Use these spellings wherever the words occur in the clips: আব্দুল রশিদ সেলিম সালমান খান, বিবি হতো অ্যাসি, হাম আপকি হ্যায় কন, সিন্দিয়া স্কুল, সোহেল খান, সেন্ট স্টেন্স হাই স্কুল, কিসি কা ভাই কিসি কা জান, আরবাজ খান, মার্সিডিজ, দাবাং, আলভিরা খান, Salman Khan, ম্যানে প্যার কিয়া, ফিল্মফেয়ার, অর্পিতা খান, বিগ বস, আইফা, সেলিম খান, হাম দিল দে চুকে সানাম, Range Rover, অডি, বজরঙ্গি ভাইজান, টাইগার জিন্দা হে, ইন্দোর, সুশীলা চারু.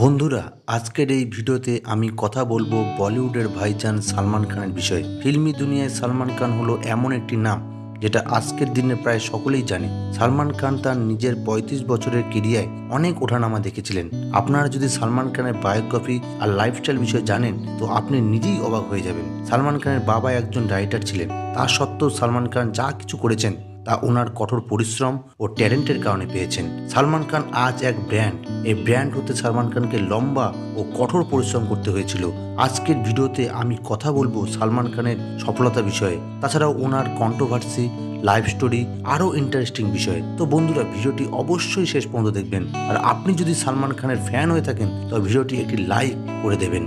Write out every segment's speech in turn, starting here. বন্ধুরা আজকের এই ভিডিওতে আমি কথা বলবো বলিউডের ভাইজান সালমান খানের বিষয়ে। ফিল্মি দুনিয়ায় সালমান খান হলো এমন একটি নাম যেটা আজকের দিনে প্রায় সকলেই জানে। সালমান খান তার নিজের ৩৫ বছরের ক্যারিয়ারে অনেক ওঠানামা দেখেছিলেন। আপনারা যদি সালমান খানের বায়োগ্রাফি আর লাইফস্টাইল বিষয়ে জানেন তো আপনি নিজেই অবাক হয়ে যাবেন। সালমান খানের বাবা একজন রাইটার ছিলেন, তা সত্ত্বেও সালমান খান যা কিছু করেছেন তা ওনার কঠোর পরিশ্রম ও ট্যালেন্টের কারণে পেয়েছেন। সালমান খান আজ এক ব্র্যান্ড, এই ব্র্যান্ড হতে সালমান খানকে লম্বা ও কঠোর পরিশ্রম করতে হয়েছিল। আজকের ভিডিওতে আমি কথা বলবো সালমান খানের সফলতা বিষয়ে, তাছাড়াও ওনার কন্ট্রোভার্সি, লাইফ স্টোরি, আরও ইন্টারেস্টিং বিষয়। তো বন্ধুরা ভিডিওটি অবশ্যই শেষ পর্যন্ত দেখবেন, আর আপনি যদি সালমান খানের ফ্যান হয়ে থাকেন তো ভিডিওটি একটি লাইক করে দেবেন।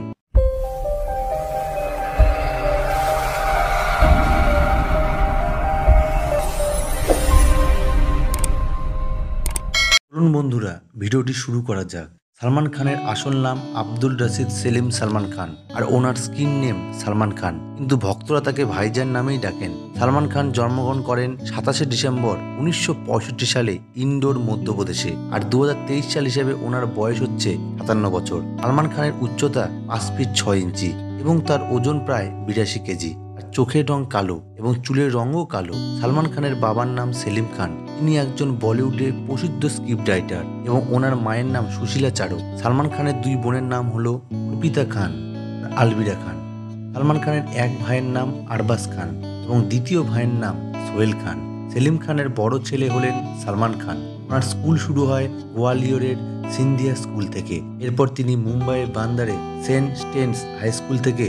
বন্ধুরা ভিডিওটি শুরু করা যাক। সালমান খানের আসল নাম আব্দুল রশিদ সেলিম সালমান খান, আর ওনার স্ক্রিন নেম সালমান খান, কিন্তু ভক্তরা তাকে ভাইজান নামেই ডাকেন। সালমান খান জন্মগ্রহণ করেন 27 ডিসেম্বর 1965 সালে ইন্দোর, মধ্যপ্রদেশে, আর 2023 সাল হিসেবে ওনার বয়স হচ্ছে 57 বছর। সালমান খানের উচ্চতা 5 ফিট 6 ইঞ্চি এবং তার ওজন প্রায় 82 কেজি। চোখের রং কালো এবং চুলের রঙও কালো। সালমান খানের বাবার নাম সেলিম খান, তিনি একজন বলিউডের প্রসিদ্ধ স্ক্রিপ্ট রাইটার, এবং ওনার মায়ের নাম সুশীলা চারু। সালমান খানের দুই বোনের নাম হলো অর্পিতা খান আর আলভিরা খান। সালমান খানের এক ভাইয়ের নাম আরবাজ খান এবং দ্বিতীয় ভাইয়ের নাম সোহেল খান। সেলিম খানের বড় ছেলে হলেন সালমান খান। ওনার স্কুল শুরু হয় গোয়ালিয়রের সিন্দিয়া স্কুল থেকে। এরপর তিনি মুম্বাইয়ের বান্দারে সেন্ট স্টেন্স হাই স্কুল থেকে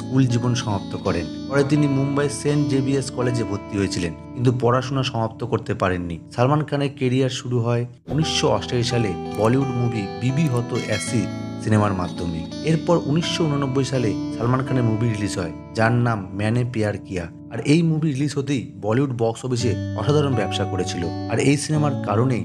স্কুল জীবন সমাপ্ত করেন। পরে তিনি মুম্বাই সেন্ট জেভিয়ার্স কলেজে ভর্তি হয়েছিলেন, কিন্তু পড়াশোনা সমাপ্ত করতে পারেননি। সালমান খানের ক্যারিয়ার শুরু হয় 1988 সালে বলিউড মুভি বিবি হতো অ্যাসি সিনেমার মাধ্যমে। এরপর 1989 সালে সালমান খানের মুভি রিলিজ হয় যার নাম ম্যানে প্যার কিয়া, আর এই মুভি রিলিজ হতেই বলিউড বক্স অফিসে অসাধারণ ব্যবসা করেছিল। আর এই সিনেমার কারণেই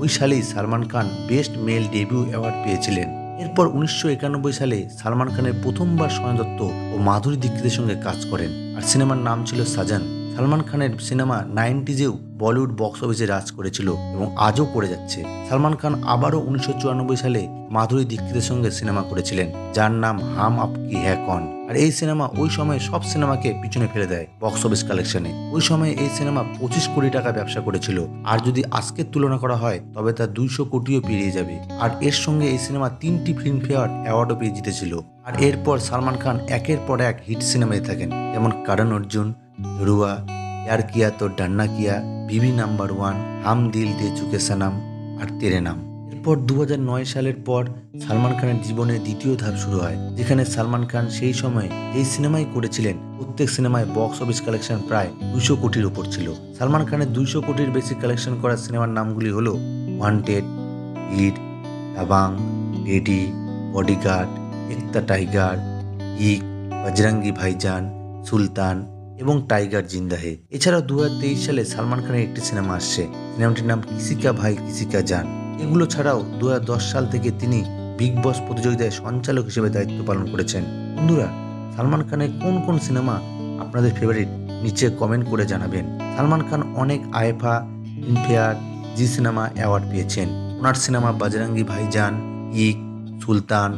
ওই সালেই Salman Khan best male debut award পেয়েছিলেন। এরপর 1991 সালে সালমান খানের প্রথমবার সোনা দত্ত ও মাধুরী দীক্ষিতের সঙ্গে কাজ করেন, আর সিনেমার নাম ছিল সাজান। সালমান খানের সিনেমা 90s-এও বলিউড বক্স অফিসে রাজ করেছিল এবং আজও করে যাচ্ছে। সালমান খান আবারও 1994 সালে মাধুরী দীক্ষিতের সঙ্গে সিনেমা করেছিলেন যার নাম হাম আপকি হ্যায় কন, আর এই সিনেমা ওই সময়ে সব সিনেমাকে পিছনে ফেলে দেয় বক্স অফিস কালেকশনে। ওই সময়ে এই সিনেমা 25 কোটি টাকা ব্যবসা করেছিল, আর যদি আজকের তুলনা করা হয় তবে তা 200 কোটিও পেরিয়ে যাবে। আর এর সঙ্গে এই সিনেমা 3টি ফিল্মফেয়ার অ্যাওয়ার্ডও পেয়ে জিতেছিল। আর এরপর সালমান খান একের পর এক হিট সিনেমায় থাকেন, যেমন কারণ অর্জুন, ধরুয়া, ইয়ার কিয়া তো ডান্না কিয়া, বিবি নাম্বার 1, হাম দিল দে চুকে সানাম, আর তেরে নাম। এরপর 2009 সালের পর সালমান খানের জীবনে দ্বিতীয় ধাপ শুরু হয়, যেখানে সালমান খান সেই সময় এই সিনেমাই করেছিলেন। প্রত্যেক সিনেমায় বক্স অফিস কালেকশন প্রায় 200 কোটির উপর ছিল। সালমান খানের 200 কোটির বেশি কালেকশন করা সিনেমার নামগুলি হলো Wanted, Hit, দাবাং, Ready, Bodyguard, একটা টাইগার, ইক, বজরঙ্গি ভাইজান, সুলতান এবং টাইগার জিন্দা হে। এছাড়াও 2023 সালে সালমান খানের একটি সিনেমা আসছে, সিনেমাটির নাম কিসি কা ভাই কিসি কা জান। এগুলো ছাড়াও 2010 সাল থেকে তিনি বিগ বস প্রতিযোগিতায় সঞ্চালক হিসেবে দায়িত্ব পালন করেছেন। বন্ধুরা সালমান খানের কোন কোন সিনেমা আপনাদের ফেভারিট, নিচে কমেন্ট করে জানাবেন। সালমান খান অনেক আইফা, ফিল্মফেয়ার, জি সিনেমা অ্যাওয়ার্ড পেয়েছেন। ওনার সিনেমা বজরঙ্গি ভাইজান, ইক, সুলতান,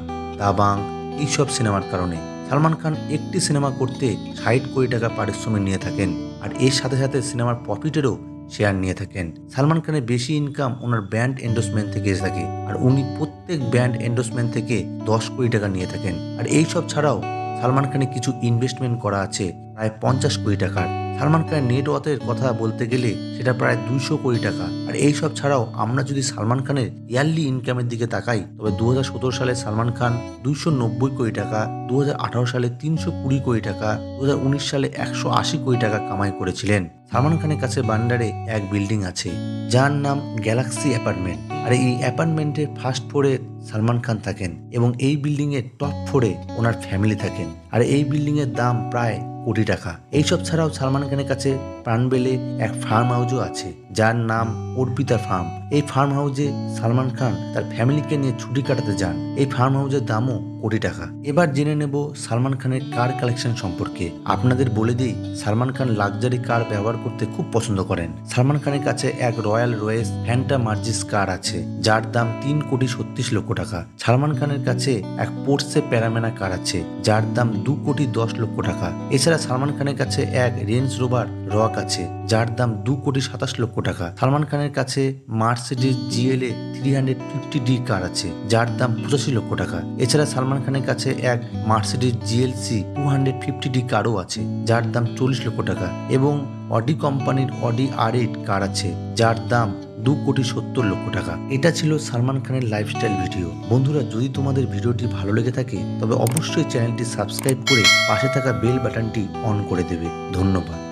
দাবাং এইসব সিনেমার কারণে। সালমান খান একটি সিনেমা করতে 60 কোটি টাকা পারিশ্রমিক নিয়ে থাকেন, আর এর সাথে সাথে সিনেমার প্রফিটেরও শেয়ার নিয়ে থাকেন। সালমান খানের বেশি ইনকাম ওনার ব্র্যান্ড এন্ডোর্সমেন্ট থেকে এসে থাকে, আর উনি প্রত্যেক ব্র্যান্ড এন্ডোর্সমেন্ট থেকে 10 কোটি টাকা নিয়ে থাকেন। আর এইসব ছাড়াও সালমান খানের কিছু ইনভেস্টমেন্ট করা আছে প্রায় 50 কোটি টাকার। সালমান খানের নেটওয়ার্থের কথা বলতে গেলে সেটা প্রায় 200 কোটি টাকা। আর এইসব ছাড়াও আমরা যদি সালমান খানের ইয়ারলি ইনকামের দিকে তাকাই তবে 2017 সালে সালমান খান 290 কোটি টাকা, 2018 সালে 320 কোটি টাকা, 2019 সালে 180 কোটি টাকা কামাই করেছিলেন। সালমান খানের কাছে বান্দারে এক বিল্ডিং আছে যার নাম গ্যালাক্সি অ্যাপার্টমেন্ট, আর এই অ্যাপার্টমেন্টের ফার্স্ট 4-এ সালমান খান থাকেন এবং এই বিল্ডিং এর টপ 4-এ ওনার ফ্যামিলি থাকেন, আর এই বিল্ডিং এর দাম প্রায় কোটি টাকা। এইসব ছাড়াও সালমান খানের কাছে প্রাণবেলে এক ফার্ম হাউসও আছে যার নাম অর্পিতা ফার্ম। এই ফার্ম হাউসে সালমান খান তার ফ্যামিলিকে নিয়ে ছুটি কাটাতে যান। এই ফার্ম হাউসের দামও कोटी टाका। एबार जेने नेब सलमान खानेर कार कलेक्शन सम्पर्के। आपनादेर बोले दिई सलमान खान लक्जारि कार व्यवहार करते खूब पसंद करेन। सलमान खानेर काछे एक रॉयल रॉयस फैंटा मार्जिस कार आछे जार दाम 3,36,00,000 टाका। सलमान खानेर काछे एक पोर्शे पैरामेना कार आछे जार दाम 2,10,00,000 टाका। एछाड़ा सलमान खानेर काछे एक रेंज रोवर रॉक आछे जार दाम 2,27,00,000 टाका। सलमान खानेर काछे मार्सिडिज जीएलए 350D कार आछे जार दाम 85,00,000 टाका। এছাড়া সালমান খানের কাছে এক মার্সিডিজ জিএলসি 250D কারও আছে যার দাম 40,00,000 টাকা এবং অডি কোম্পানির অডি R8 কার আছে যার দাম 2,70,00,000 টাকা। এটা ছিল সালমান খানের লাইফস্টাইল ভিডিও। বন্ধুরা, যদি তোমাদের ভিডিওটি ভালো লেগে থাকে তবে অবশ্যই চ্যানেলটি সাবস্ক্রাইব করে পাশে থাকা বেল বাটনটি অন করে দেবে। ধন্যবাদ।